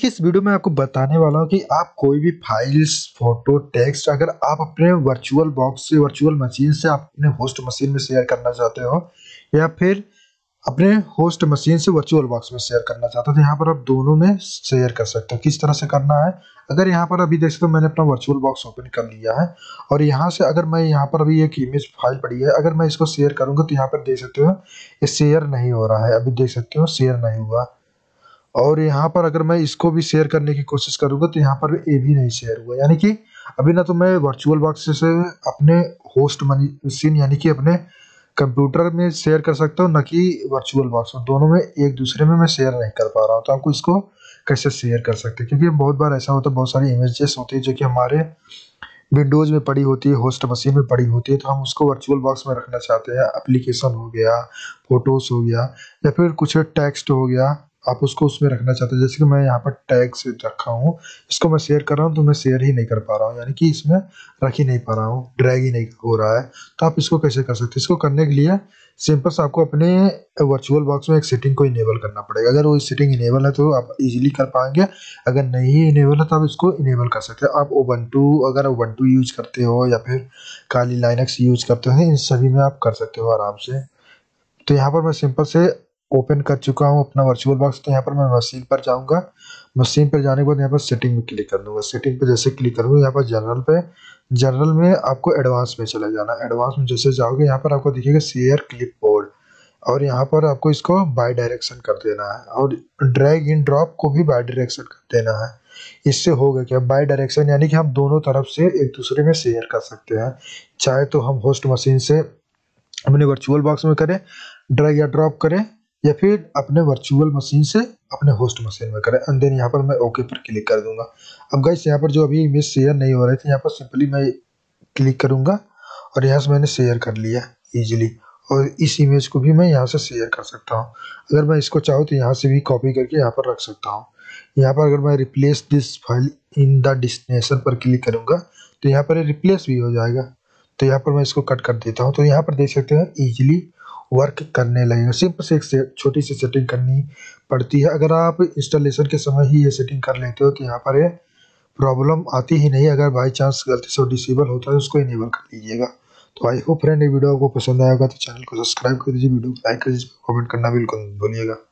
आज के इस वीडियो में आपको बताने वाला हूँ कि आप कोई भी फाइल्स, फोटो, टेक्स्ट अगर आप अपने वर्चुअल बॉक्स से, वर्चुअल मशीन से अपने होस्ट मशीन में शेयर करना चाहते हो या फिर अपने होस्ट मशीन से वर्चुअल बॉक्स में शेयर करना चाहते हो तो यहाँ पर आप दोनों में शेयर कर सकते हो। किस तरह से करना है, अगर यहाँ पर अभी देख सकते हो मैंने अपना वर्चुअल बॉक्स ओपन कर लिया है और यहाँ से अगर मैं यहाँ पर अभी एक इमेज फाइल पड़ी है, अगर मैं इसको शेयर करूँगा तो यहाँ पर देख सकते हो ये शेयर नहीं हो रहा है। अभी देख सकते हो शेयर नहीं हुआ और यहाँ पर अगर मैं इसको भी शेयर करने की कोशिश करूँगा तो यहाँ पर ये भी नहीं शेयर हुआ, यानी कि अभी ना तो मैं वर्चुअल बॉक्स से अपने होस्ट मशीन यानी कि अपने कंप्यूटर में शेयर कर सकता हूँ, न कि वर्चुअल बॉक्स में। दोनों में एक दूसरे में मैं शेयर नहीं कर पा रहा हूँ। तो आपको इसको कैसे शेयर कर सकते हैं, क्योंकि बहुत बार ऐसा होता है बहुत सारी इमेजेस होती है जो कि हमारे विंडोज़ में पड़ी होती है, होस्ट मशीन में पड़ी होती है, तो हम उसको वर्चुअल बॉक्स में रखना चाहते हैं। एप्लीकेशन हो गया, फोटोज़ हो गया या फिर कुछ टेक्स्ट हो गया, आप उसको उसमें रखना चाहते हैं। जैसे कि मैं यहाँ पर टैग से रखा हूँ, इसको मैं शेयर कर रहा हूँ तो मैं शेयर ही नहीं कर पा रहा हूँ, यानी कि इसमें रख ही नहीं पा रहा हूँ, ड्रैग ही नहीं हो रहा है। तो आप इसको कैसे कर सकते हैं? इसको करने के लिए सिंपल से आपको अपने वर्चुअल बॉक्स में एक सेटिंग को इनेबल करना पड़ेगा। अगर वो सेटिंग इनेबल है तो आप इजीली कर पाएंगे, अगर नहीं इनेबल है तो आप इसको इनेबल कर सकते हैं। आप उबंटू, अगर उबंटू यूज करते हो या फिर काली लिनक्स यूज करते हो, इन सभी में आप कर सकते हो आराम से। तो यहाँ पर मैं सिंपल से ओपन कर चुका हूँ अपना वर्चुअल बॉक्स। तो यहाँ पर मैं मशीन पर जाऊँगा, मशीन पर जाने के बाद यहाँ पर सेटिंग में क्लिक कर दूँगा। सेटिंग पर जैसे क्लिक करूँगा यहाँ पर जनरल पे, जनरल में आपको एडवांस में चले जाना। एडवांस में जैसे जाओगे यहाँ पर आपको दिखेगा शेयर क्लिप बोर्ड और यहाँ पर आपको इसको बाई डायरेक्शन कर देना है और ड्रैग इन ड्रॉप को भी बाई डायरेक्शन कर देना है। इससे होगा क्या, बाई डायरेक्शन यानी कि हम दोनों तरफ से एक दूसरे में शेयर कर सकते हैं, चाहे तो हम होस्ट मशीन से अपने वर्चुअल बॉक्स में करें, ड्रैग या ड्रॉप करें, या फिर अपने वर्चुअल मशीन से अपने होस्ट मशीन में करें। एंड देन यहाँ पर मैं ओके पर क्लिक कर दूंगा। अब गाइस यहाँ पर जो अभी इमेज शेयर नहीं हो रही थी, यहाँ पर सिंपली मैं क्लिक करूंगा और यहाँ से मैंने शेयर कर लिया इजीली और इस इमेज को भी मैं यहाँ से शेयर कर सकता हूँ। अगर मैं इसको चाहूँ तो यहाँ से भी कॉपी करके यहाँ पर रख सकता हूँ। यहाँ पर अगर मैं replace this file in the destination पर क्लिक करूँगा तो यहाँ पर रिप्लेस भी हो जाएगा। तो यहाँ पर मैं इसको कट कर देता हूँ। तो यहाँ पर देख सकते हैं ईजिली वर्क करने लगेगा। सिंपल से एक छोटी सी सेटिंग करनी पड़ती है। अगर आप इंस्टॉलेशन के समय ही ये सेटिंग कर लेते हो तो यहाँ पर ये प्रॉब्लम आती ही नहीं। अगर बाई चांस गलती से डिसेबल होता है उसको इनेबल कर लीजिएगा। तो आई होप फ्रेंड ये वीडियो आपको पसंद आएगा तो चैनल को सब्सक्राइब कर दीजिए, वीडियो को लाइक कर दीजिए, कमेंट करना बिल्कुल मत भूलिएगा।